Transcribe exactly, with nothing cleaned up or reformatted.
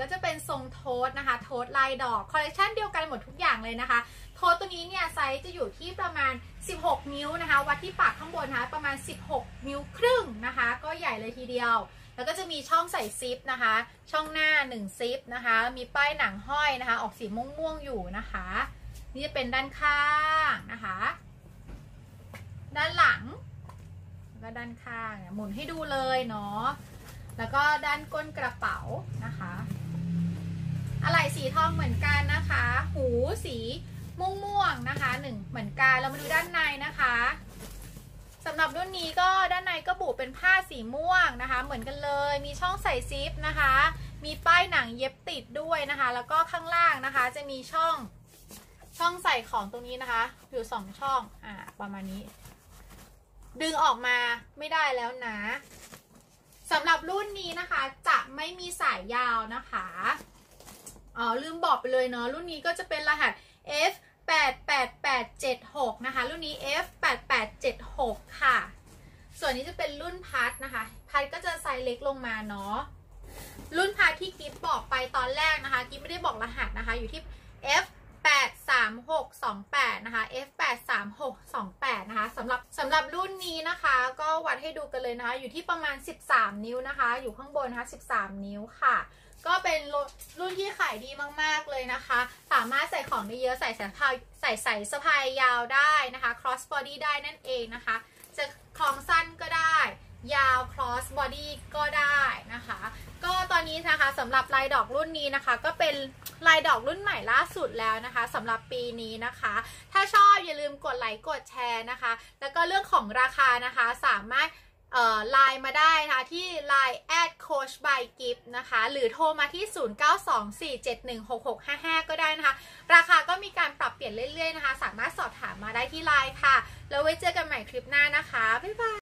ก็จะเป็นทรงโทสนะคะโทสลายดอกคอลเลคชันเดียวกันหมดทุกอย่างเลยนะคะโทสตัวนี้เนี่ยไซส์จะอยู่ที่ประมาณสิบหกนิ้วนะคะวัดที่ปากข้างบนนะคะประมาณสิบหกนิ้วครึ่งนะคะก็ใหญ่เลยทีเดียวแล้วก็จะมีช่องใส่ซิปนะคะช่องหน้าหนึ่งซิปนะคะมีป้ายหนังห้อยนะคะออกสีม่วงๆอยู่นะคะนี่จะเป็นด้านข้างนะคะด้านหลังแล้วก็ด้านข้างหมุนให้ดูเลยเนาะแล้วก็ด้านก้นกระเป๋านะคะอะไหล่สีทองเหมือนกันนะคะหูสีม่วงๆนะคะหนึ่งเหมือนกันเรามาดูด้านในนะคะสำหรับรุ่นนี้ก็ด้านในก็บุเป็นผ้าสีม่วงนะคะเหมือนกันเลยมีช่องใส่ซิปนะคะมีป้ายหนังเย็บติดด้วยนะคะแล้วก็ข้างล่างนะคะจะมีช่องช่องใส่ของตรงนี้นะคะอยู่สองช่องอ่าประมาณนี้ดึงออกมาไม่ได้แล้วนะสำหรับรุ่นนี้นะคะจะไม่มีสายยาวนะคะอ๋อลืมบอกไปเลยเนาะรุ่นนี้ก็จะเป็นรหัส เอฟ แปด แปด แปด เจ็ด หก นะคะรุ่นนี้ เอฟ แปด แปด เจ็ด หก ค่ะส่วนนี้จะเป็นรุ่นพัดนะคะพัดก็จะไซส์เล็กลงมาเนาะรุ่นพัดที่กิ๊บบอกไปตอนแรกนะคะกิ๊บไม่ได้บอกรหัสนะคะอยู่ที่ เอฟ แปด สาม หก สอง แปด นะคะ เอฟ แปด สาม หก สอง แปด นะคะสำหรับสำหรับรุ่นนี้นะคะก็วัดให้ดูกันเลยนะคะอยู่ที่ประมาณสิบสามนิ้วนะคะอยู่ข้างบนนะคะสิบสามนิ้วค่ะก็เป็นรุ่นที่ขายดีมากๆเลยนะคะสามารถใส่ของได้เยอะใส่สะพายใส่ใส่สะพายยาวได้นะคะ cross body ได้นั่นเองนะคะจะคล้องสั้นก็ได้ยาว cross body ก็ได้นะคะก็ตอนนี้นะคะสำหรับลายดอกรุ่นนี้นะคะก็เป็นลายดอกรุ่นใหม่ล่าสุดแล้วนะคะสำหรับปีนี้นะคะถ้าชอบอย่าลืมกดไลค์กดแชร์นะคะแล้วก็เรื่องของราคานะคะสามารถไลน์มาได้นะคะที่ ไลน์ แอท โค้ช บาย กิ๊บ นะคะหรือโทรมาที่ ศูนย์ เก้า สอง สี่ เจ็ด หนึ่ง หก หก ห้า ห้า ก็ได้นะคะราคาก็มีการปรับเปลี่ยนเรื่อยๆนะคะสามารถสอบถามมาได้ที่ไลน์ค่ะแล้วไว้เจอกันใหม่คลิปหน้านะคะบ๊ายบาย